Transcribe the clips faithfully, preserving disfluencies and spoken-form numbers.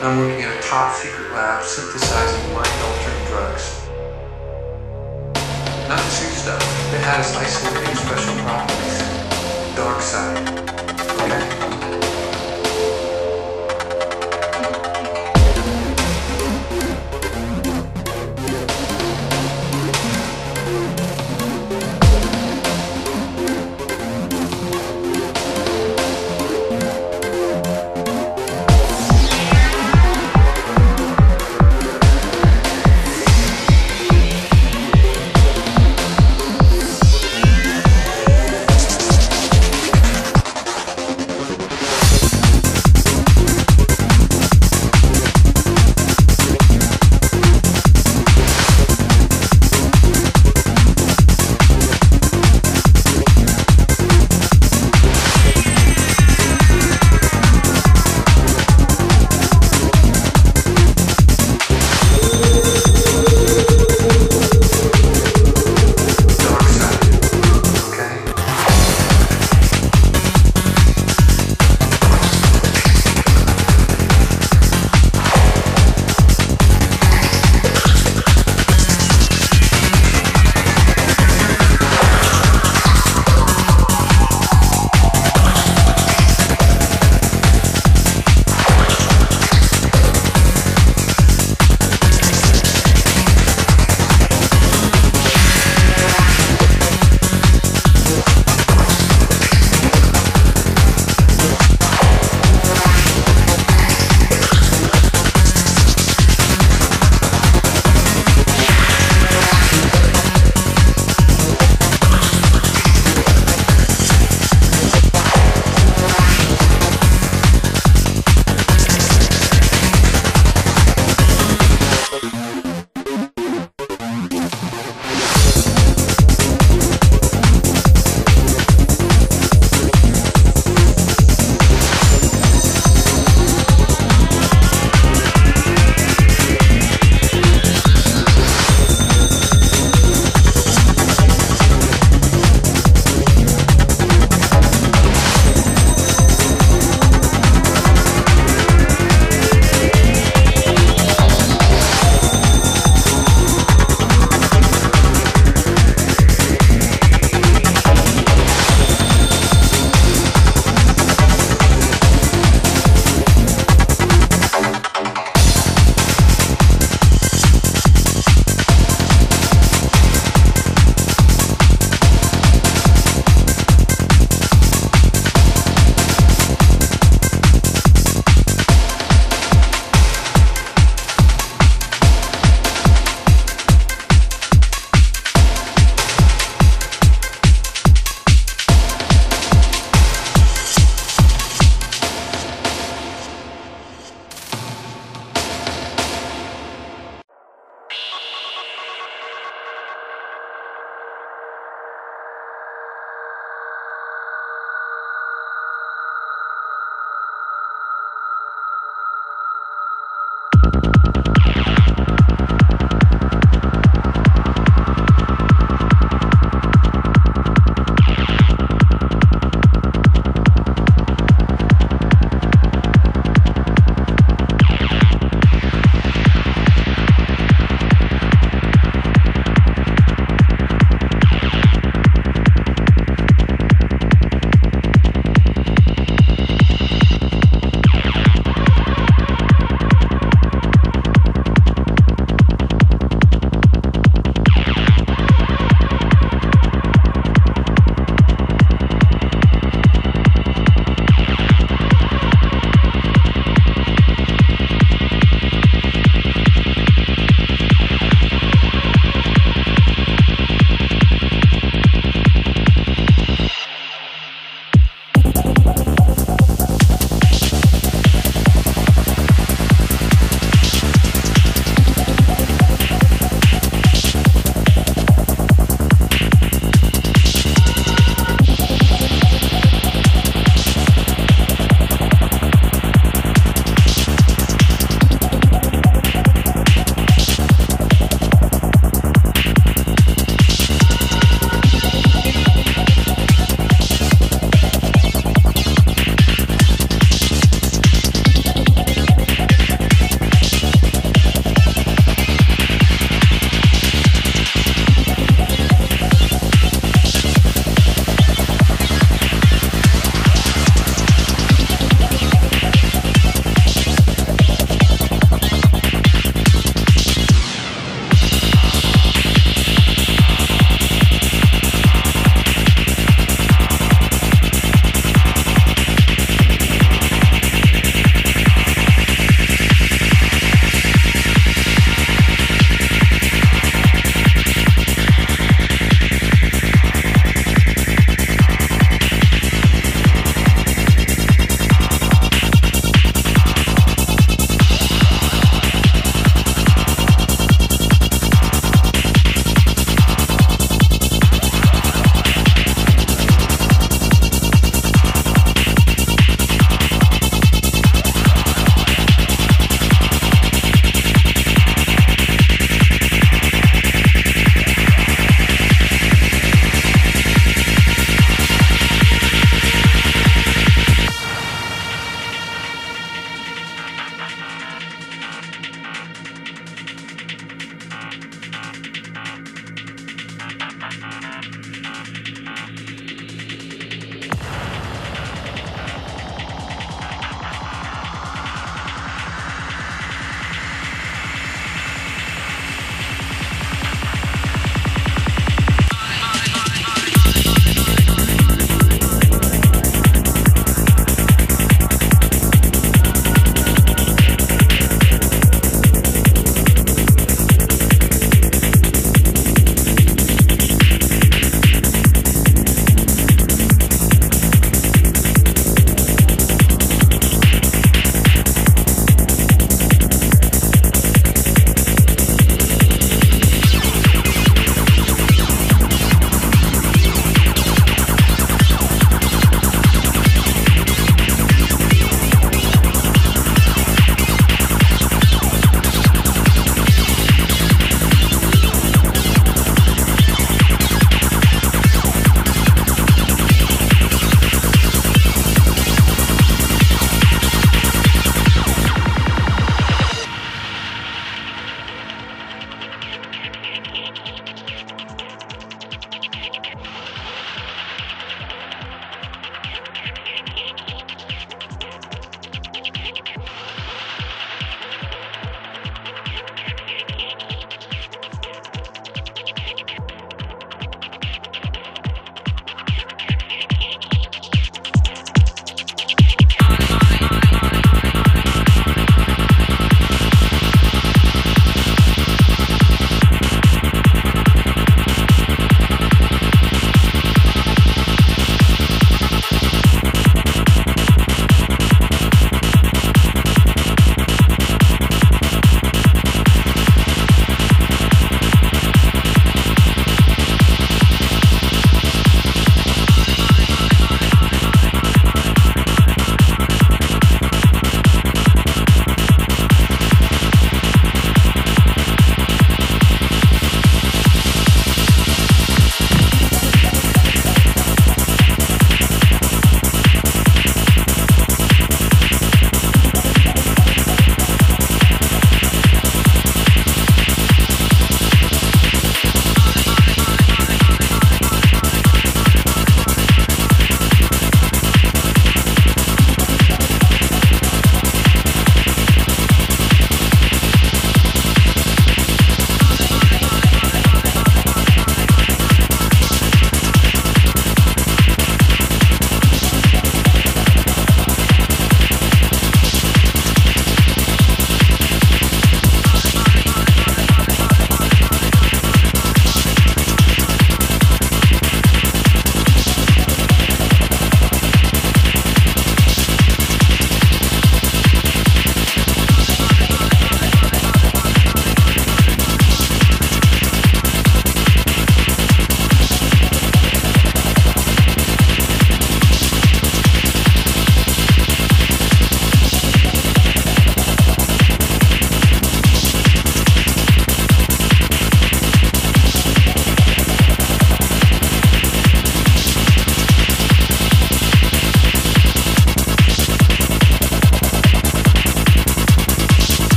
I'm working in a top secret lab synthesizing mind-altering drugs. Not the sweet stuff that has isolating special properties. Dark side. Okay.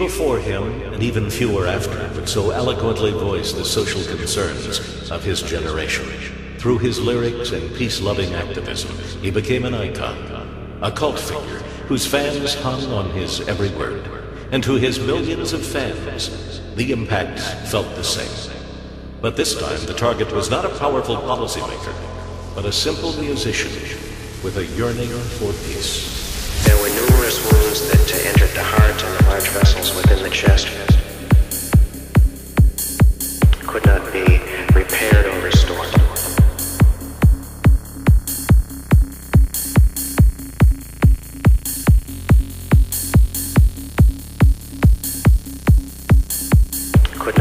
before him, and even fewer after, would so eloquently voice the social concerns of his generation. Through his lyrics and peace-loving activism, he became an icon, a cult figure whose fans hung on his every word. And to his millions of fans, the impact felt the same. But this time, the target was not a powerful policymaker, but a simple musician with a yearning for peace. There were numerous wounds that had entered the heart and the large vessels within the chest could not be repaired or restored. Could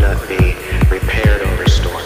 not be repaired or restored.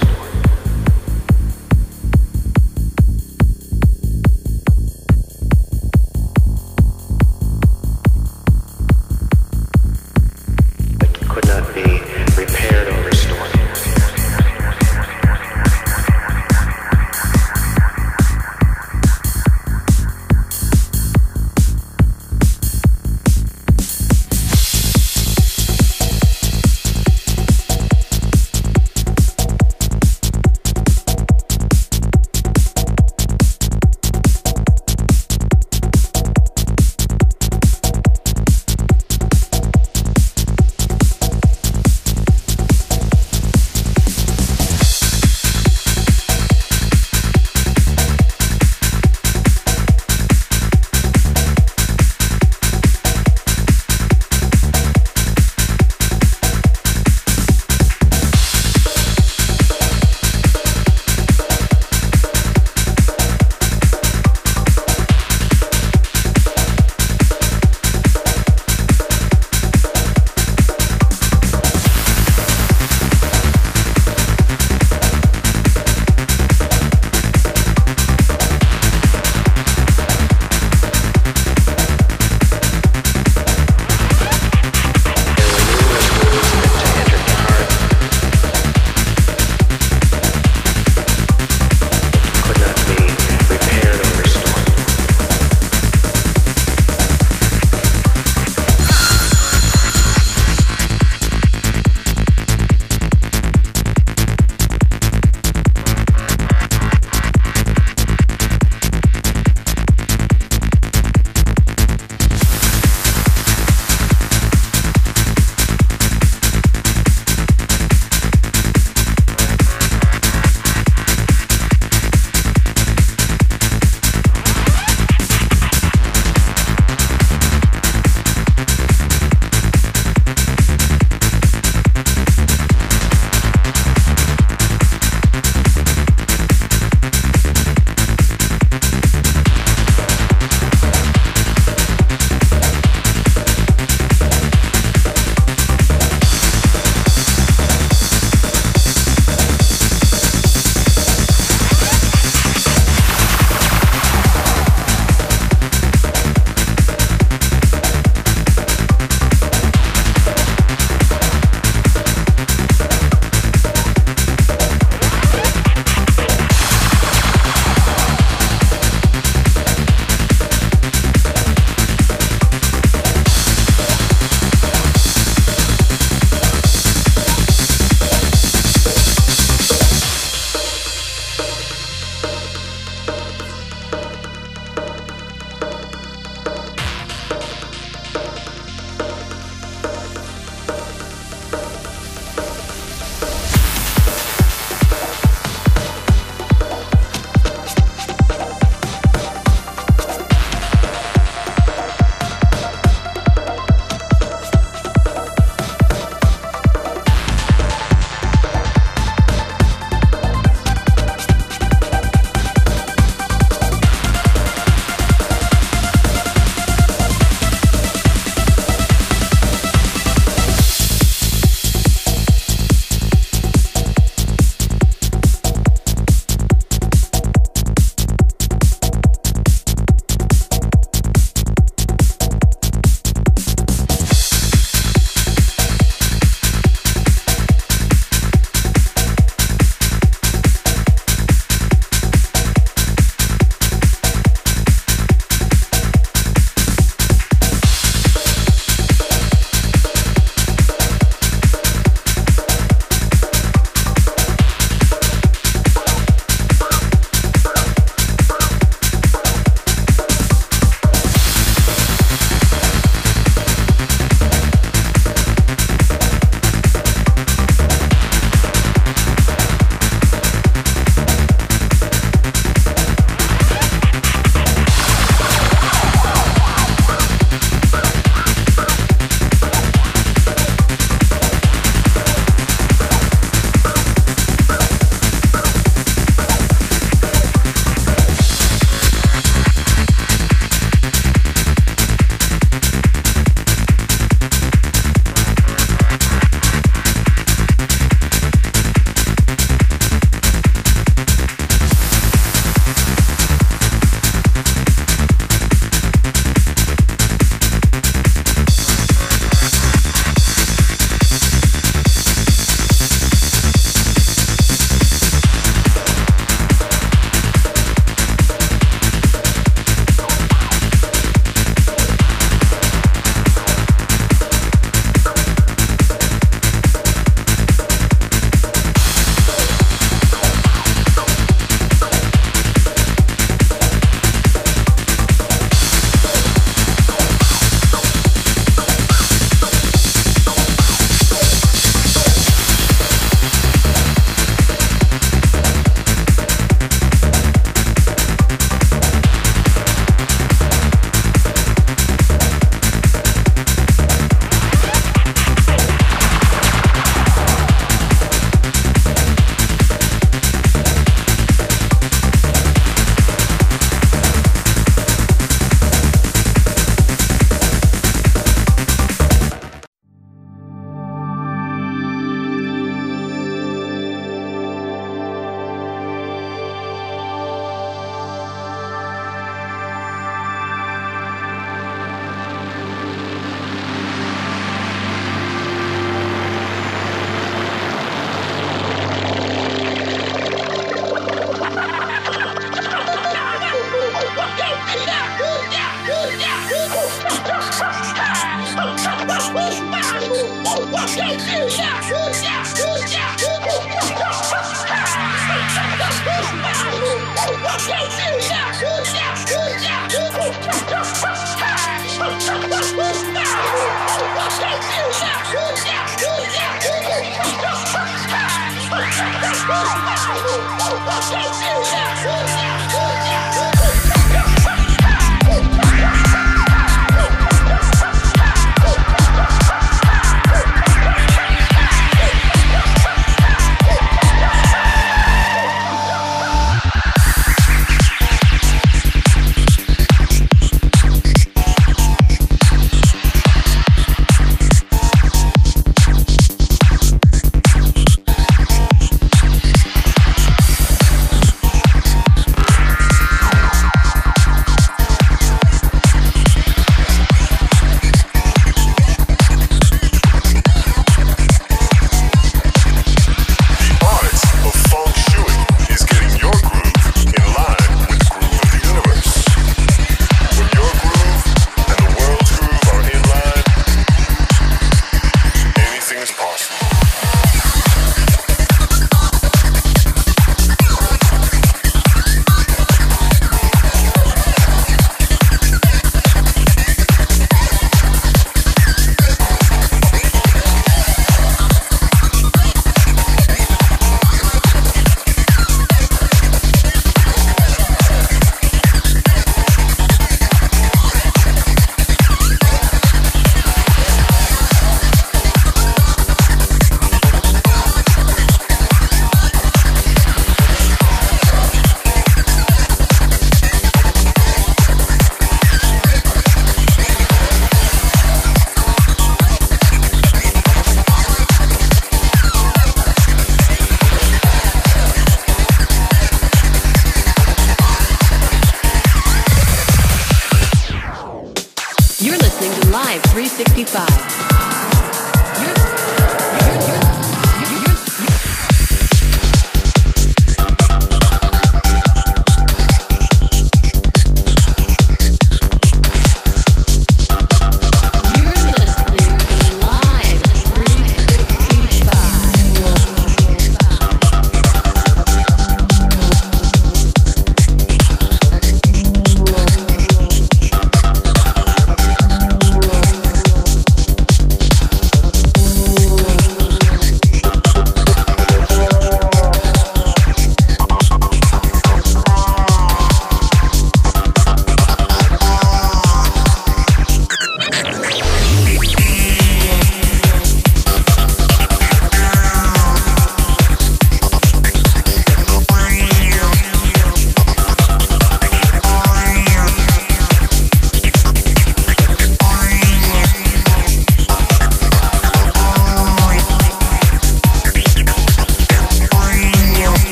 Who's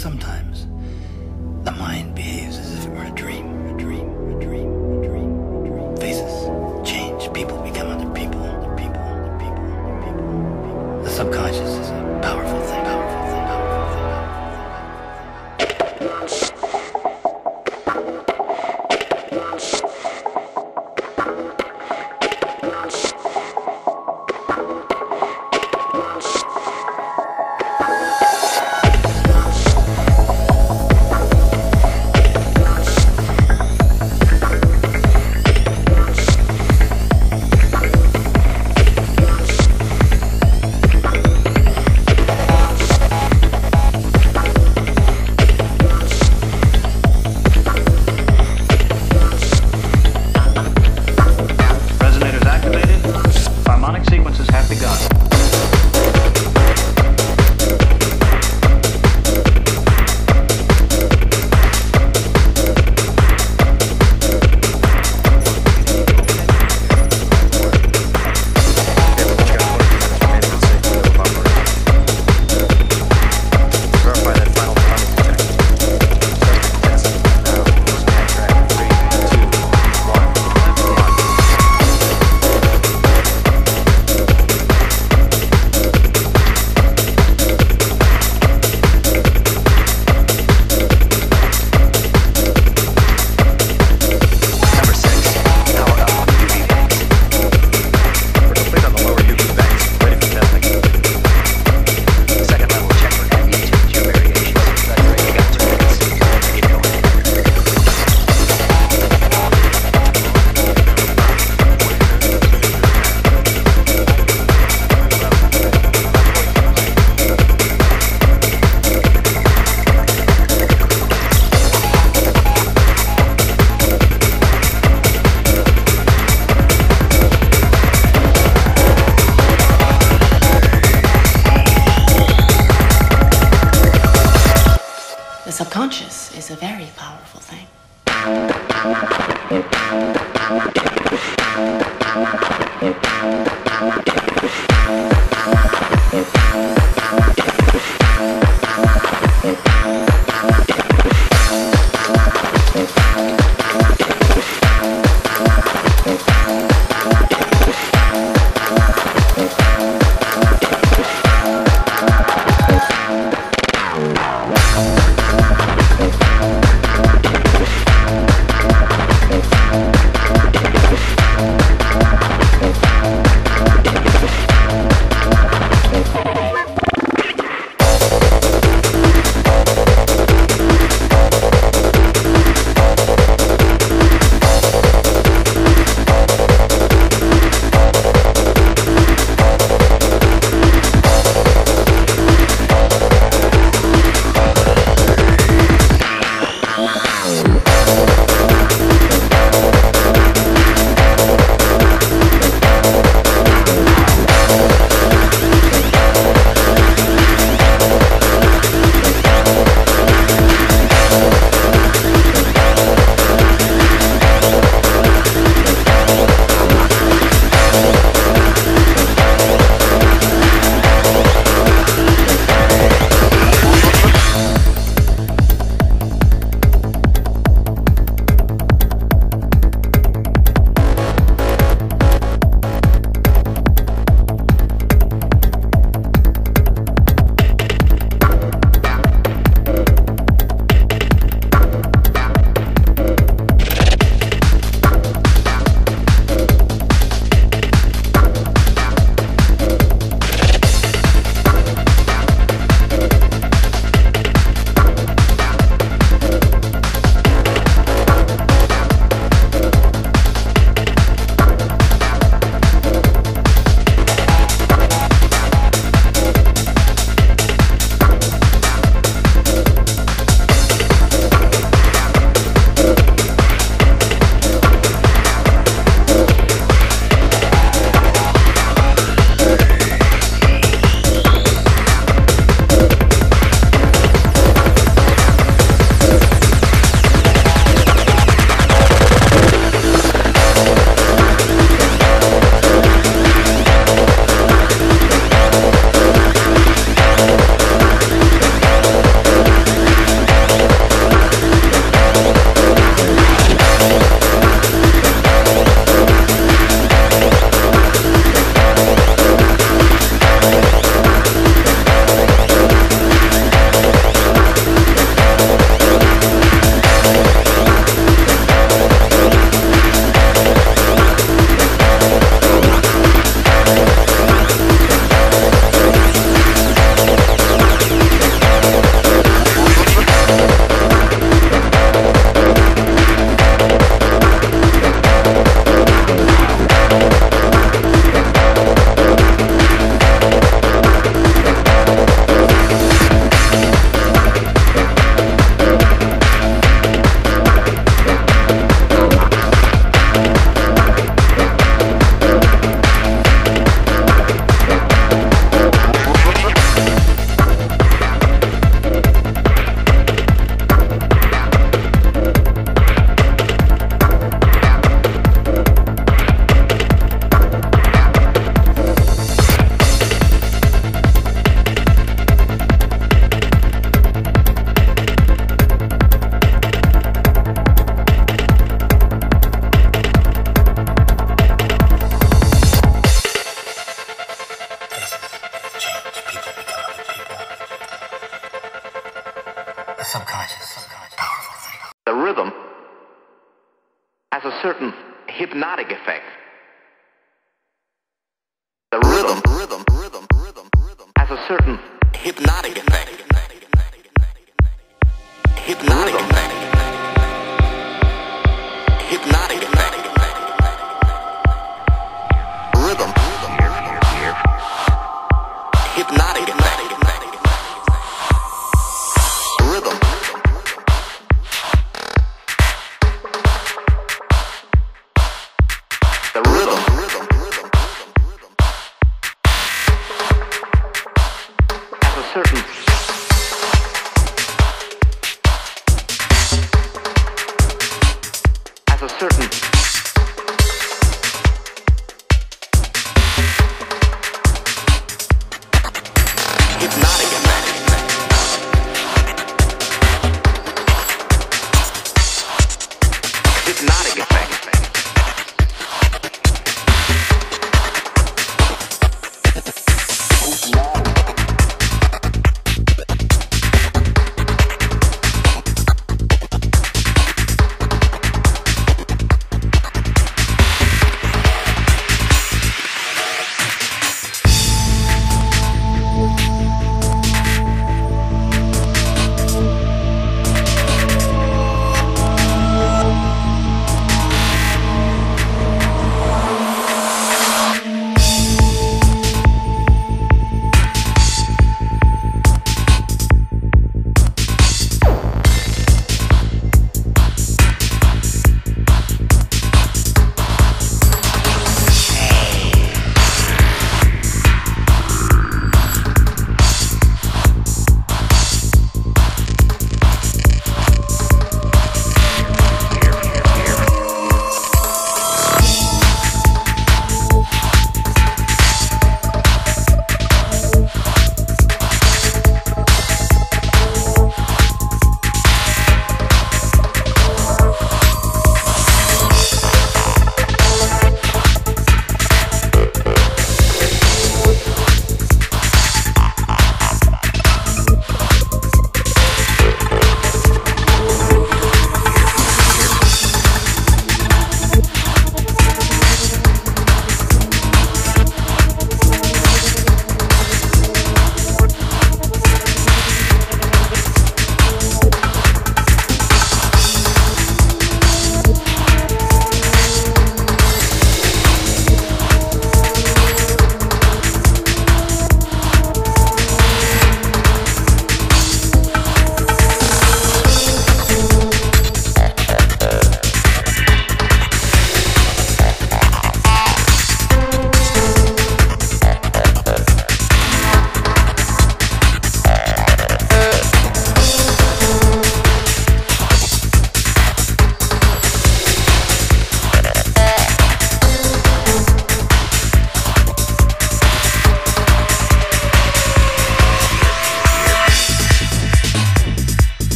sometimes the mind behaves as if it were a dream, a dream, a dream, a dream, a dream. Faces change, people become other people, other people, other people, other people, other people. The subconscious is a powerful thing, powerful thing, powerful thing, powerful thing. The subconscious is a very powerful thing. We'll be right back. hypnotic effect. The rhythm, rhythm, rhythm, rhythm, rhythm has a certain hypnotic effect. Hypnotic effect. Hypnotic effect. Rhythm. Hypnotic effect. Rhythm. The rhythm. Rhythm. Rhythm. Rhythm. Rhythm.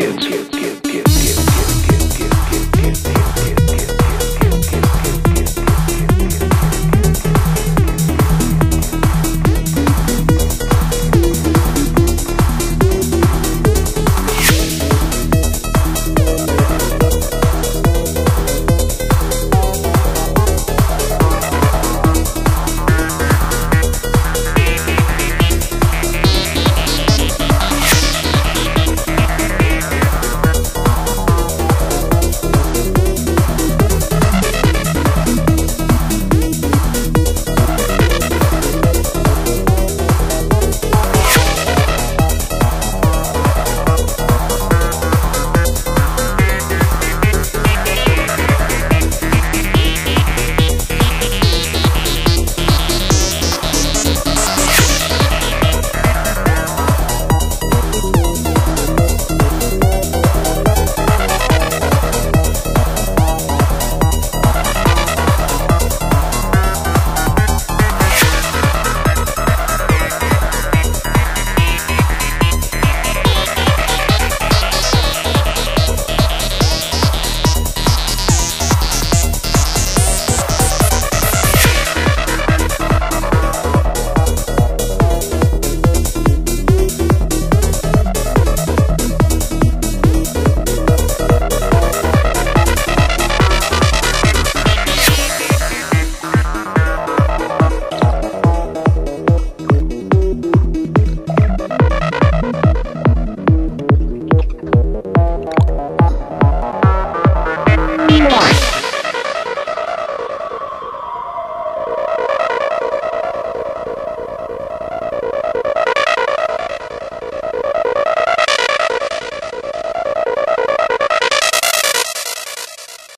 kids.